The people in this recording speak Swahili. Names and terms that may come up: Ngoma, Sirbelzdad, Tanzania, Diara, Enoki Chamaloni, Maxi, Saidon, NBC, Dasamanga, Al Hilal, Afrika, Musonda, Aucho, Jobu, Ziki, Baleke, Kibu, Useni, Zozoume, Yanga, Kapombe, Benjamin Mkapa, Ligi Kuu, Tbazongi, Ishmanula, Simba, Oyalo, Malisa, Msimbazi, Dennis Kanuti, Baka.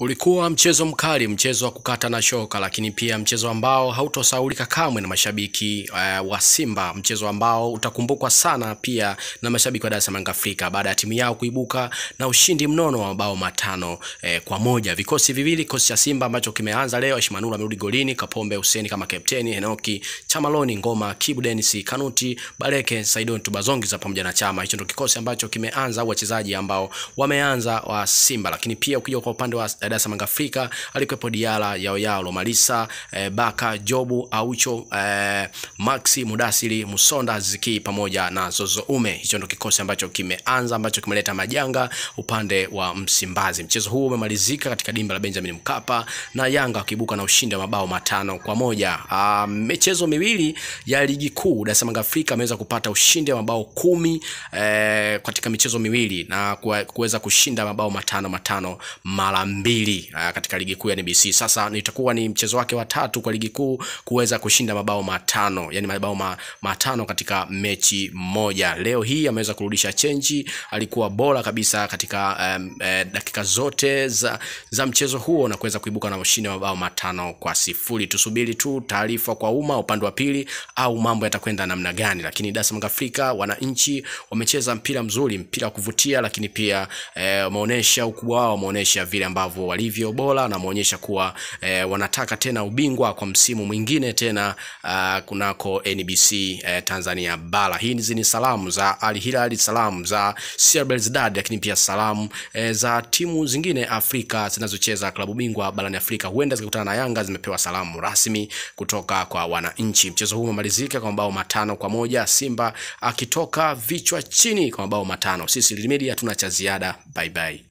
Ulikuwa mchezo mkali, mchezo wa kukata na shoka, lakini pia mchezo ambao hautosahaulika kamwe na mashabiki wa Simba, mchezo ambao utakumbukwa sana pia na mashabiki wa Dasamanga Afrika baada ya timu yao kuibuka na ushindi mnono wa mabao 5-1. Vikosi viwili, kikosi cha Simba ambacho kimeanza leo, Ishmanula amerudi golini, Kapombe Useni kama kapteni, Enoki Chamaloni, Ngoma, Kibu, Dennis Kanuti, Baleke, Saidon, Tbazongi za pamoja na Chama. Hicho ndio kikosi ambacho kimeanza, wachezaji ambao wameanza wa Simba. Lakini pia ukija kwa upande wa Dasamanga Afrika alikuwepo Diara, Oyalo, Malisa, Baka, Jobu, Aucho, Maxi, Mudasili, Musonda, Ziki pamoja na Zozoume. Hicho ndio kikosi ambacho kimeanza, ambacho kimeleta majanga upande wa Msimbazi. Mchezo huu umemalizika katika dimba la Benjamin Mkapa na Yanga wakibuka na ushindi wa mabao 5-1. Michezo miwili ya Ligi Kuu Dasamanga Afrika ameweza kupata ushindi wa mabao 10 katika michezo miwili na kuweza kushinda mabao 5 mara 2 katika Ligi Kuu ya NBC. Sasa nitakuwa ni mchezo wake wa 3 kwa Ligi Kuu kuweza kushinda mabao 5, yani mabao 5 katika mechi moja. Leo hii ameweza kurudisha chenji, alikuwa bora kabisa katika dakika zote za mchezo huo na kuweza kuibuka na ushindi wa mabao 5-0. Tusubiri tu taarifa kwa umma upande wa pili au mambo yatakwenda namna gani, lakini Dasamanga Afrika wananchi wamecheza mpira mzuri, mpira kuvutia, lakini pia wameonyesha ukubwa wao, wameonyesha vile ambavyo walivyo bora na wameonyesha kuwa wanataka tena ubingwa kwa msimu mwingine tena kunako NBC Tanzania Bara. Hizi ni salamu za Al Hilal, salamu za Sirbelzdad, lakini pia salamu za timu zingine Afrika zinazocheza klabu bingwa barani Afrika, huenda zikutana na Yanga, zimepewa salamu rasmi kutoka kwa wananchi. Mchezo huu umemalizika kwa mabao 5-1, Simba akitoka vichwa chini kwa mabao 5. Sisi Media hatuna cha ziada. Bye bye.